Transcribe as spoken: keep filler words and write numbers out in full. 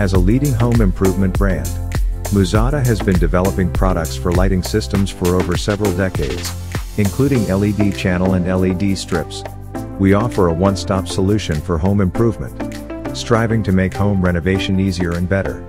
As a leading home improvement brand, Muzata has been developing products for lighting systems for over several decades, including L E D channel and L E D strips. We offer a one-stop solution for home improvement, striving to make home renovation easier and better.